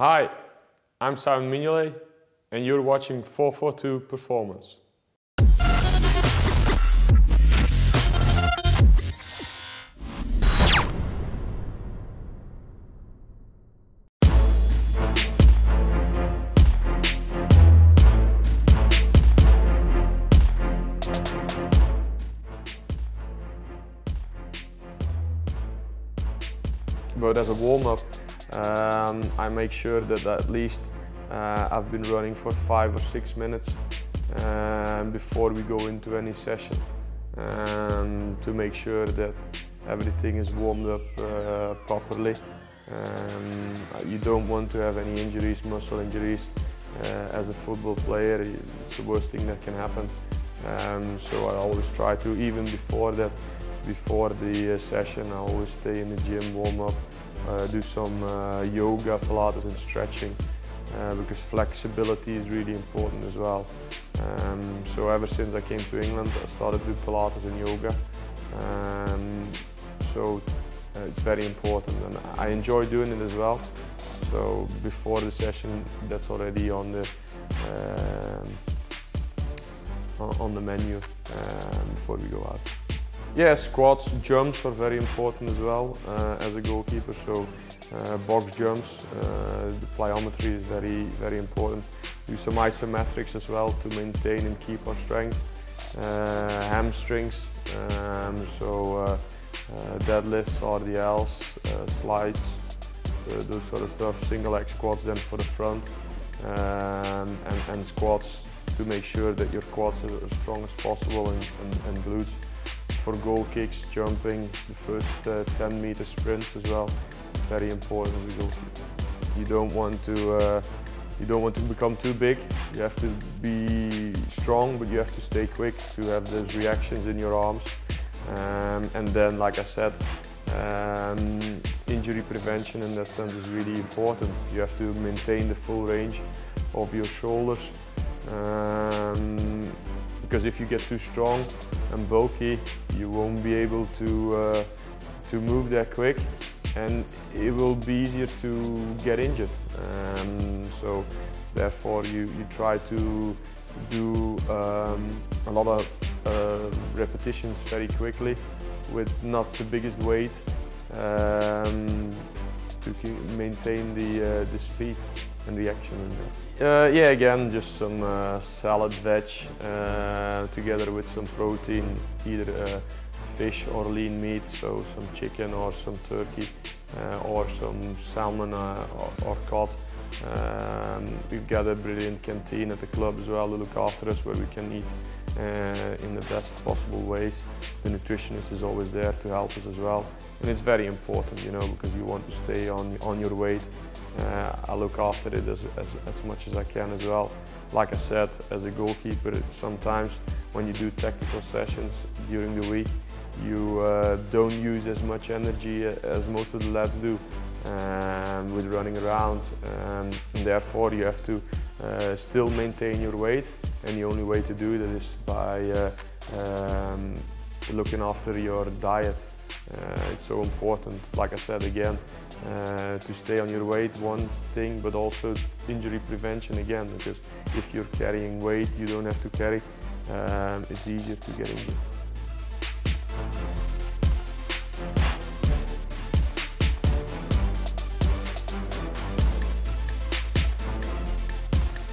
Hi, I'm Simon Mignolet and you're watching 442 Performance. But as a warm-up, I make sure that at least I've been running for 5 or 6 minutes before we go into any session, to make sure that everything is warmed up properly. You don't want to have any injuries, muscle injuries. As a football player, it's the worst thing that can happen. So I always try to, even before that, before the session, I always stay in the gym, warm up. Do some yoga, Pilates and stretching, because flexibility is really important as well. So ever since I came to England, I started doing Pilates and yoga. So it's very important and I enjoy doing it as well. So before the session, that's already on the menu before we go out. Yeah, squats, jumps are very important as well as a goalkeeper, so box jumps, the plyometry is very important. Do some isometrics as well to maintain and keep our strength. Hamstrings, so deadlifts, RDLs, slides, those sort of stuff. Single leg squats then for the front, and squats to make sure that your quads are as strong as possible, and glutes. For goal kicks, jumping, the first 10-meter sprints as well, very important. You don't want to become too big. You have to be strong, but you have to stay quick to have those reactions in your arms. And then, like I said, injury prevention in that sense is really important. You have to maintain the full range of your shoulders, because if you get too strong and bulky, you won't be able to move that quick, and it will be easier to get injured. So therefore you try to do a lot of repetitions very quickly with not the biggest weight, to maintain the speed and reaction in there. Yeah, again, just some salad veg together with some protein, either fish or lean meat, so some chicken or some turkey, or some salmon or cod. We've got a brilliant canteen at the club as well to look after us, where we can eat in the best possible ways. The nutritionist is always there to help us as well, and it's very important, you know, because you want to stay on your weight. I look after it as much as I can as well. Like I said, as a goalkeeper, sometimes when you do tactical sessions during the week, you don't use as much energy as most of the lads do with running around. And therefore, you have to still maintain your weight, and the only way to do that is by looking after your diet. It's so important, like I said again, to stay on your weight, one thing, but also injury prevention again, because if you're carrying weight you don't have to carry, it's easier to get injured.